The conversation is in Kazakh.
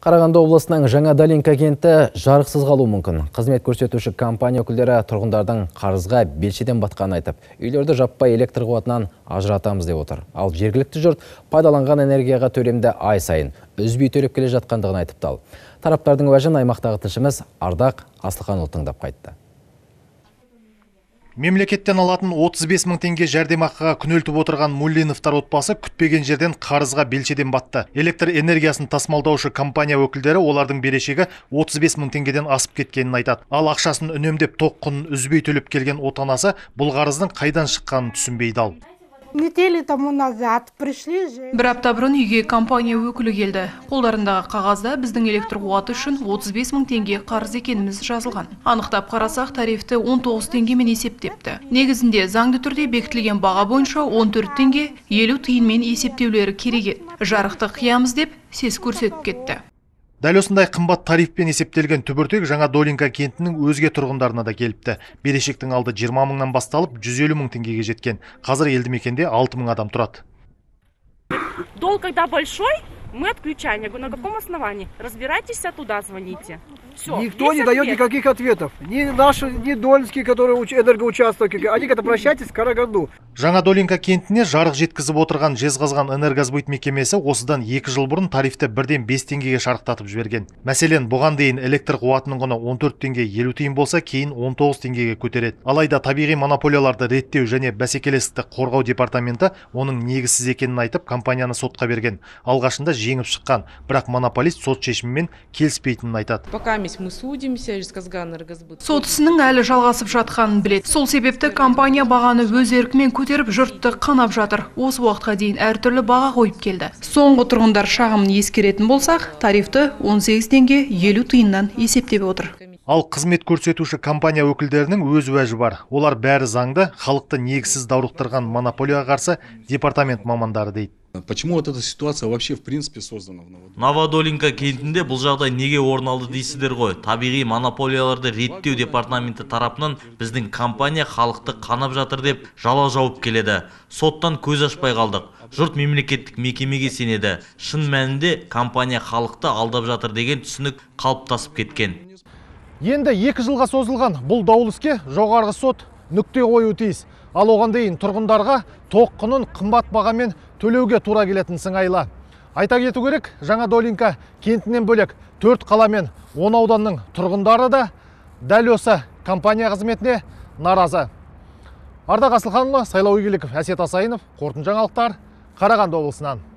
Қарағанды облысының Жаңа Долинка кенті жарықсыз қалуы мүмкін. Қызмет көрсетуші компания өкілдері тұрғындардың қарызға белшеден батқанын айтып, үйлерді жаппай электр қуатынан ажыратамыз деп отыр. Ал жергілікті жұрт пайдаланған энергияға төлемді ай сайын үзбей төлеп келе жатқандығын айтып тал. Тараптардың уәжін аймақтағы тілшіміз Ардақ Асылқан тыңдап қайтты. Мемлекеттен алатын 35 мың теңге жәрдемақыға күнелтіп отырған Муллиновтар отбасы күтпеген жерден қарызға белшеден батты. Электр энергиясын тасымалдаушы компания өкілдері олардың берешегі 35 мың теңгеден асып кеткенін айтады. Ал ақшасын үнемдеп тоқ құнын үзбей төлеп келген отанасы бұл қарыздың қайдан шыққанын түсінбей дал. Бір апта бұрын үйге компания өкілі келді. Қолдарындағы қағазда біздің электр қуаты үшін 35 мың теңге қарыз екеніміз жазылған. Анықтап қарасақ, тарифті 19 теңгемен есептепті. Негізінде заңды түрде бекітілген баға бойынша 14 теңге 50 тиынмен есептеулері керек еді. Жарықты қиямыз деп сес көрсетіп кетті. Дәл осындай қымбат тарифпен есептелген түбіртек Жаңа Долинка кентінің өзге тұрғындарына да келіпті. Берешектің алды 20 мыңнан басталып 150 мың теңгеге жеткен. Қазір елді мекенде 6 мың адам тұрады. Долг когда большой, мы отключаем. Я говорю, на каком основании? Разбирайтесь, оттуда звоните. Все. Никто не дает никаких ответов. Ни наши, ни Долинские, которые энергоучасток. Они говорят, обращайтесь к Караганду. Жаңа Долинка кентіне жарық жеткізіп отырған Жезғазған энергосбыт мекемесі осыдан 2 жыл бұрын тарифті бірден 5 теңгеге шарықтатып жіберген. Мәселен, бұған дейін электр қуатының құны 14 теңге 50 тиын болса, кейін 19 теңгеге көтереді. Алайда табиғи монополияларды реттеу және бәсекелестікті қорғау департаменті оның негізсіз екенін айтып, компанияны сотқа берген. Алғашында жеңіп шыққан, бірақ монополист сот шешімімен келіспейтінін айтады. Сот ісінің әлі жалғасып жатқанын біледі. Сол себепті компания бағаны өз еркімен көтеріп жұртты қанап жатыр. Осы уақытқа дейін әртүрлі баға қойып келді. Соңғы тұрғындар шағымын ескеретін болсақ, тарифті 18 теңге 50 тиыннан есептеп отыр. Ал қызмет көрсетуші компания өкілдерінің өз уәжі бар. Олар бәрі заңды, халықты негізсіз даурықтырған монополияға қарсы департамент мамандары дейді. Почему вот эта ситуация вообще в принципе создана? Новодолинка кентінде бұл жағдай неге орын алды дейсіздер ғой. Табиғи монополияларды реттеу департаменті тарапынан біздің компания халықты қанап жатыр деп жала жауып келеді. Соттан көз ашпай қалдық. Жұрт мемлекеттік мекемеге сенеді. Шын мәнінде компания халықты алдап жатыр деген түсінік қалыптасып кеткен. Енді 2 жылға созылған бұл даулы іске жоғарғы сот нүкте қоюы тиіс. Ал оған дейін тұрғындарға тоқ құнын қымбат бағамен төлеуге тура келетін сыңайлы. Айта кету керек, Жаңа Долинка кентінен бөлек 4 қала мен 10 ауданның тұрғындары да дәл осы компания қызметіне наразы. Ардақ Асылханұлы, Сайлау Игіліков, Әсет Асайынов, қорытынды жаңалықтар, Қарағанды облысынан.